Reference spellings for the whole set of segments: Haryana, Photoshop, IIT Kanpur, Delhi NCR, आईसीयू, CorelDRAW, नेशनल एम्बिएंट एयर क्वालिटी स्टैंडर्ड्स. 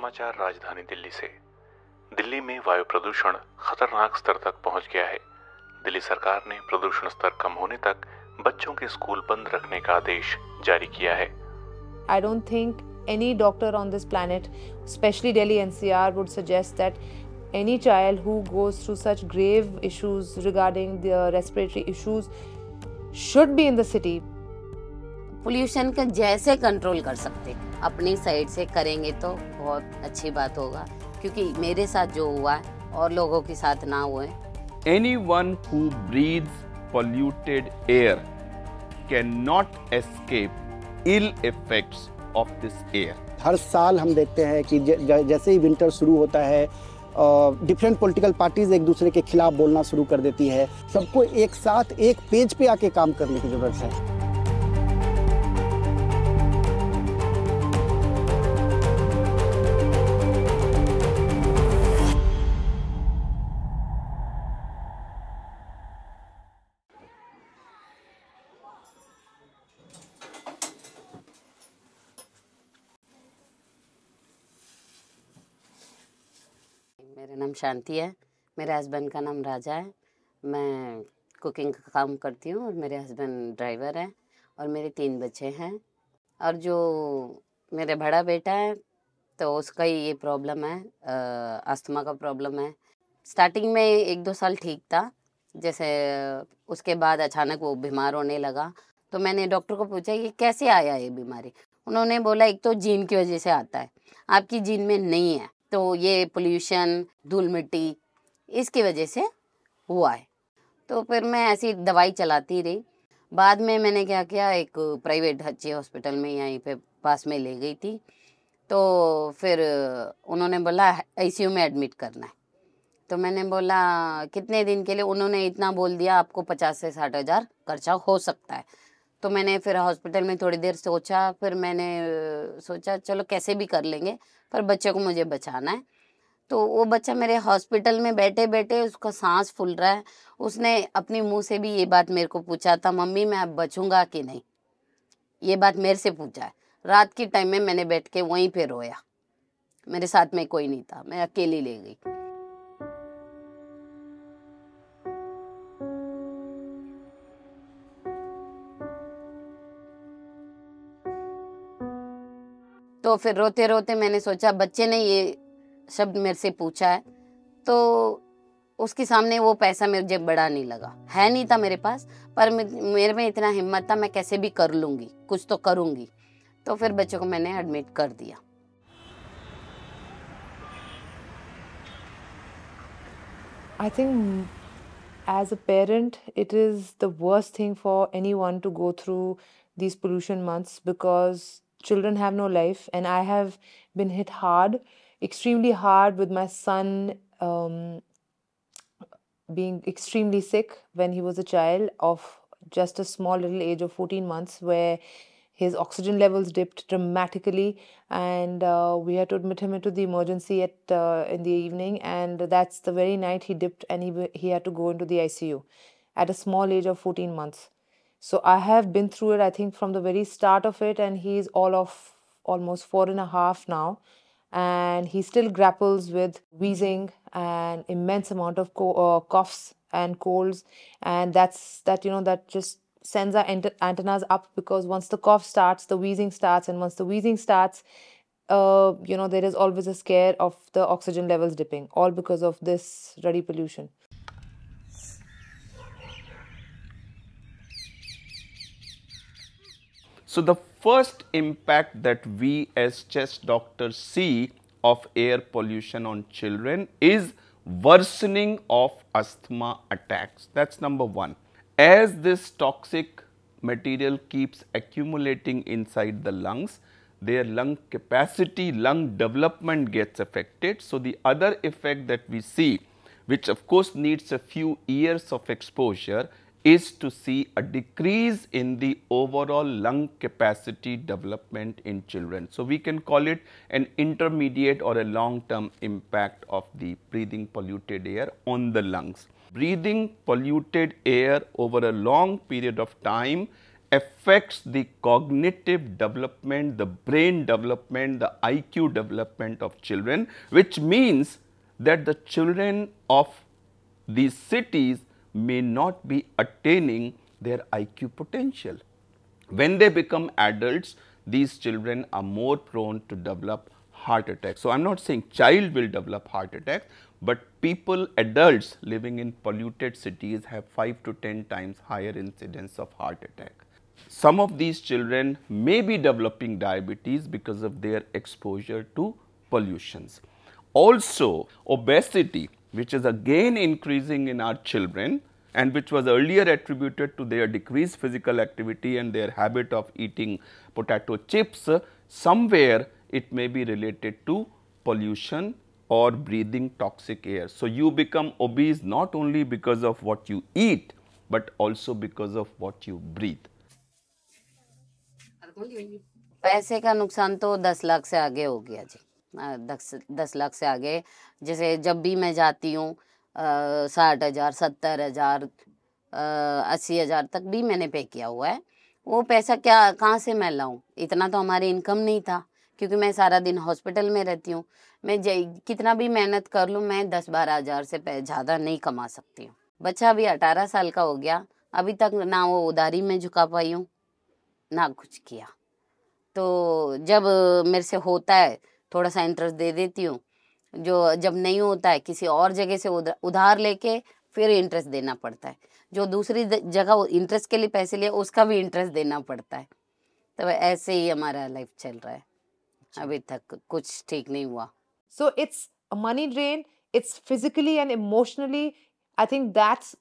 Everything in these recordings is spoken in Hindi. समाचार राजधानी दिल्ली से। दिल्ली में वायु प्रदूषण खतरनाक स्तर तक पहुंच गया है। दिल्ली सरकार ने प्रदूषण स्तर कम होने तक बच्चों के स्कूल बंद रखने का आदेश जारी किया है। I don't think any doctor on this planet, specially Delhi NCR, would suggest that any child who goes through such grave issues regarding their respiratory issues should be in the city. Pollution का जैसे कंट्रोल कर सकते अपनी साइड से करेंगे तो बहुत अच्छी बात होगा, क्योंकि मेरे साथ जो हुआ है और लोगों के साथ ना हुए। Anyone who breathes polluted air cannot escape ill effects of this air. हर साल हम देखते हैं कि जैसे ही विंटर शुरू होता है, डिफरेंट पॉलिटिकल पार्टीज एक दूसरे के खिलाफ बोलना शुरू कर देती है। सबको एक साथ एक पेज पे आके काम करने की जरूरत है। मेरा नाम शांति है, मेरे हस्बैंड का नाम राजा है। मैं कुकिंग का काम करती हूँ और मेरे हस्बैंड ड्राइवर हैं और मेरे 3 बच्चे हैं। और जो मेरा बड़ा बेटा है तो उसका ही ये प्रॉब्लम है, अस्थमा का प्रॉब्लम है। स्टार्टिंग में 1-2 साल ठीक था, जैसे उसके बाद अचानक वो बीमार होने लगा। तो मैंने डॉक्टर को पूछा ये कैसे आया ये बीमारी। उन्होंने बोला एक तो जीन की वजह से आता है, आपकी जीन में नहीं है, तो ये पोल्यूशन, धूल मिट्टी, इसकी वजह से हुआ है। तो फिर मैं ऐसी दवाई चलाती रही। बाद में मैंने क्या किया, एक प्राइवेट अच्छे हॉस्पिटल में यहीं पे पास में ले गई थी। तो फिर उन्होंने बोला आईसीयू में एडमिट करना है। तो मैंने बोला कितने दिन के लिए, उन्होंने इतना बोल दिया आपको 50 से 60 हज़ार खर्चा हो सकता है। तो मैंने फिर हॉस्पिटल में थोड़ी देर सोचा, फिर मैंने सोचा चलो कैसे भी कर लेंगे पर बच्चे को मुझे बचाना है। तो वो बच्चा मेरे हॉस्पिटल में बैठे बैठे उसका सांस फूल रहा है। उसने अपने मुंह से भी ये बात मेरे को पूछा था, मम्मी मैं अब बचूंगा कि नहीं, ये बात मेरे से पूछा है। रात के टाइम में मैंने बैठ के वहीं पे रोया, मेरे साथ में कोई नहीं था, मैं अकेली ले गई। तो फिर रोते रोते मैंने सोचा बच्चे ने ये शब्द मेरे से पूछा है, तो उसके सामने वो पैसा मुझे बड़ा नहीं लगा, है नहीं था मेरे पास, पर मेरे में इतना हिम्मत था मैं कैसे भी कर लूँगी, कुछ तो करूँगी। तो फिर बच्चों को मैंने एडमिट कर दिया। I think as a parent it is the worst thing for any one to go through these pollution months, because children have no life, and I have been hit hard, extremely hard, with my son being extremely sick when he was a child of just a small little age of 14 months where his oxygen levels dipped dramatically, and we had to admit him into the emergency at in the evening, and that's the very night he dipped and he had to go into the ICU at a small age of 14 months. So I have been through it, I think, from the very start of it, and he is all of almost 4.5 now, and he still grapples with wheezing and immense amount of coughs and colds, and that just sends our antennas up, because once the cough starts, the wheezing starts, and once the wheezing starts, there is always a scare of the oxygen levels dipping, all because of this dirty pollution. So the first impact that we as chest doctors see of air pollution on children is worsening of asthma attacks. That's number one. As this toxic material keeps accumulating inside the lungs, their lung capacity, lung development gets affected. So the other effect that we see, which of course needs a few years of exposure, is to see a decrease in the overall lung capacity development in children. So we can call it an intermediate or a long-term impact of the breathing polluted air on the lungs. Breathing polluted air over a long period of time affects the cognitive development, the brain development, the IQ development of children, which means that the children of these cities may not be attaining their IQ potential. When they become adults, these children are more prone to develop heart attacks. So, I am not saying child will develop heart attacks, but people, adults living in polluted cities have 5 to 10 times higher incidence of heart attack. Some of these children may be developing diabetes because of their exposure to pollutions. Also, obesity, which is again increasing in our children and which was earlier attributed to their decreased physical activity and their habit of eating potato chips, somewhere it may be related to pollution or breathing toxic air. So, you become obese not only because of what you eat, but also because of what you breathe. पैसे का नुकसान तो 10 लाख से आगे हो गया जी, 10 लाख से आगे। जैसे जब भी मैं जाती हूँ 60,000, 70,000, 80,000 तक भी मैंने पे किया हुआ है। वो पैसा क्या कहाँ से मैं लाऊँ, इतना तो हमारी इनकम नहीं था क्योंकि मैं सारा दिन हॉस्पिटल में रहती हूँ। मैं कितना भी मेहनत कर लूँ, मैं 10-12 हज़ार से ज़्यादा नहीं कमा सकती हूँ। बच्चा अभी 18 साल का हो गया, अभी तक ना वो उधारी में झुका पाई हूँ ना कुछ किया। तो जब मेरे से होता है थोड़ा सा इंटरेस्ट दे देती हूँ, जो जब नहीं होता है किसी और जगह से उधार लेके फिर इंटरेस्ट देना पड़ता है। जो दूसरी जगह इंटरेस्ट के लिए पैसे लिए उसका भी इंटरेस्ट देना पड़ता है। तो ऐसे ही हमारा लाइफ चल रहा है, अभी तक कुछ ठीक नहीं हुआ। So it's a money drain, it's physically and emotionally. I think that's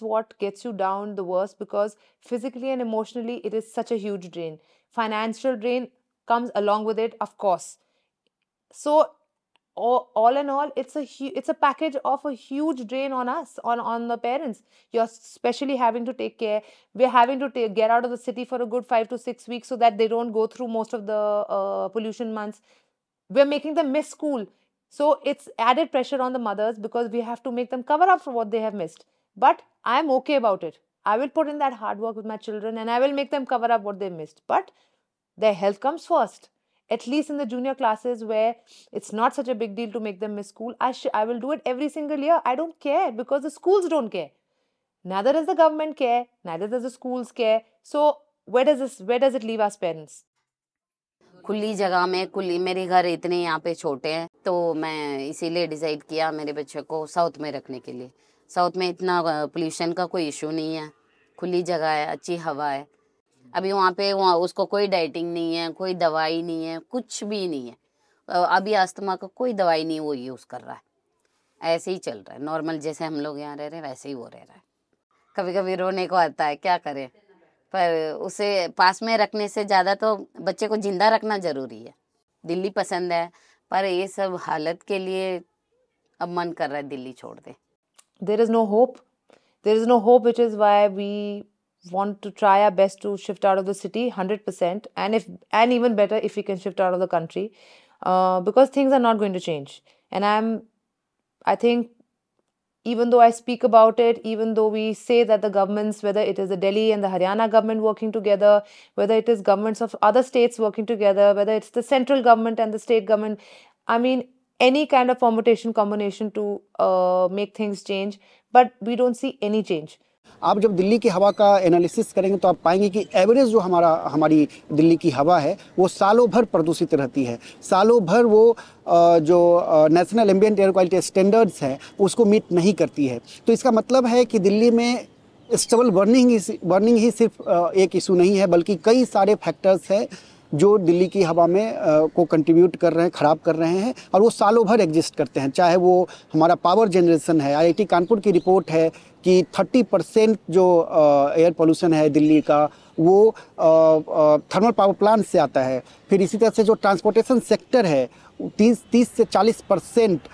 what gets you down the worst, because physically and emotionally it is such a huge drain. Financial drain comes along with it, of course. So all in all, it's a package of a huge drain on us, on the parents. You're especially having to take care. We're having to get out of the city for a good 5 to 6 weeks so that they don't go through most of the pollution months. We're making them miss school. So it's added pressure on the mothers because we have to make them cover up for what they have missed. But I'm okay about it. I will put in that hard work with my children and I will make them cover up what they missed. But their health comes first. At least in the junior classes where it's not such a big deal to make them miss school, I will do it every single year. I don't care because the schools don't care. Neither does the government care. Neither does the schools care. So where does it leave us parents? खुली जगह में, खुली, मेरे घर इतने यहाँ पे छोटे हैं तो मैं इसीलिए डिसाइड किया मेरे बच्चे को साउथ में रखने के लिए। साउथ में इतना पोल्यूशन का कोई इशू नहीं है, खुली जगह है, अच्छी हवा है। अभी वहाँ पे उसको कोई डाइटिंग नहीं है, कोई दवाई नहीं है, कुछ भी नहीं है। अभी अस्थमा का कोई दवाई नहीं वो यूज़ कर रहा है, ऐसे ही चल रहा है। नॉर्मल जैसे हम लोग यहाँ रह रहे हैं वैसे ही वो रह रहा है। कभी कभी रोने को आता है, क्या करें, पर उसे पास में रखने से ज़्यादा तो बच्चे को जिंदा रखना ज़रूरी है। दिल्ली पसंद है पर ये सब हालत के लिए अब मन कर रहा है दिल्ली छोड़ दे। There is no hope, there is no hope, which is why we want to try our best to shift out of the city 100%, and even better if we can shift out of the country, because things are not going to change. And I think even though I speak about it, even though we say that the governments, whether it is the Delhi and the Haryana government working together, whether it is governments of other states working together, whether it's the central government and the state government, I mean any kind of permutation combination to make things change, but we don't see any change. आप जब दिल्ली की हवा का एनालिसिस करेंगे तो आप पाएंगे कि एवरेज जो हमारी दिल्ली की हवा है वो सालों भर प्रदूषित रहती है। सालों भर वो जो नेशनल एम्बिएंट एयर क्वालिटी स्टैंडर्ड्स है उसको मीट नहीं करती है। तो इसका मतलब है कि दिल्ली में स्टबल बर्निंग ही सिर्फ एक इशू नहीं है, बल्कि कई सारे फैक्टर्स हैं जो दिल्ली की हवा में को कंट्रीब्यूट कर रहे हैं, ख़राब कर रहे हैं, और वो सालों भर एग्जिस्ट करते हैं। चाहे वो हमारा पावर जनरेशन है, IIT कानपुर की रिपोर्ट है कि 30% जो एयर पोल्यूशन है दिल्ली का वो थर्मल पावर प्लांट से आता है। फिर इसी तरह से जो ट्रांसपोर्टेशन सेक्टर है 30 से 40%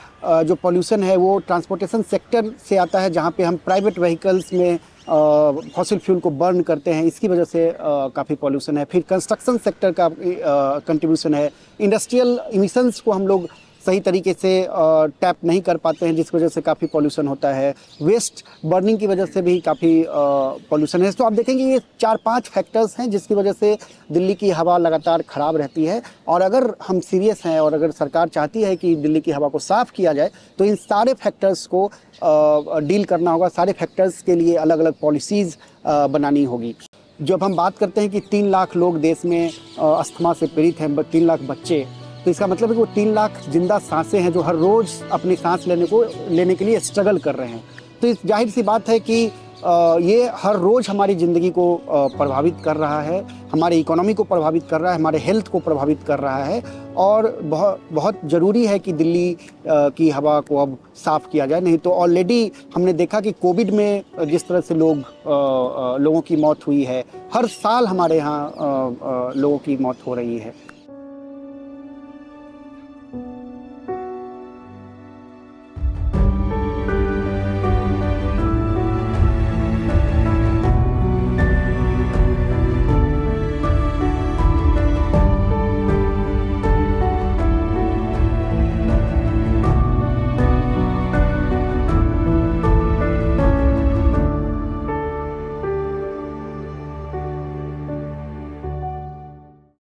जो पोल्यूशन है वो ट्रांसपोर्टेशन सेक्टर से आता है, जहाँ पे हम प्राइवेट व्हीकल्स में फॉसिल फ्यूल को बर्न करते हैं, इसकी वजह से काफ़ी पॉल्यूशन है। फिर कंस्ट्रक्शन सेक्टर का कंट्रीब्यूशन है। इंडस्ट्रियल इमिशंस को हम लोग सही तरीके से टैप नहीं कर पाते हैं, जिसकी वजह से काफ़ी पॉल्यूशन होता है। वेस्ट बर्निंग की वजह से भी काफ़ी पॉल्यूशन है। तो आप देखेंगे ये 4-5 फैक्टर्स हैं जिसकी वजह से दिल्ली की हवा लगातार ख़राब रहती है। और अगर हम सीरियस हैं और अगर सरकार चाहती है कि दिल्ली की हवा को साफ़ किया जाए तो इन सारे फैक्टर्स को डील करना होगा, सारे फैक्टर्स के लिए अलग अलग पॉलिसीज़ बनानी होगी। जब हम बात करते हैं कि 3 लाख लोग देश में अस्थमा से पीड़ित हैं, 3 लाख बच्चे, तो इसका मतलब है कि वो 3 लाख जिंदा सांसें हैं जो हर रोज़ अपनी सांस लेने के लिए स्ट्रगल कर रहे हैं। तो जाहिर सी बात है कि ये हर रोज़ हमारी ज़िंदगी को प्रभावित कर रहा है, हमारे इकोनॉमी को प्रभावित कर रहा है, हमारे हेल्थ को प्रभावित कर रहा है। और बहुत ज़रूरी है कि दिल्ली की हवा को अब साफ़ किया जाए, नहीं तो ऑलरेडी हमने देखा कि कोविड में जिस तरह से लोगों की मौत हुई है, हर साल हमारे यहाँ लोगों की मौत हो रही है।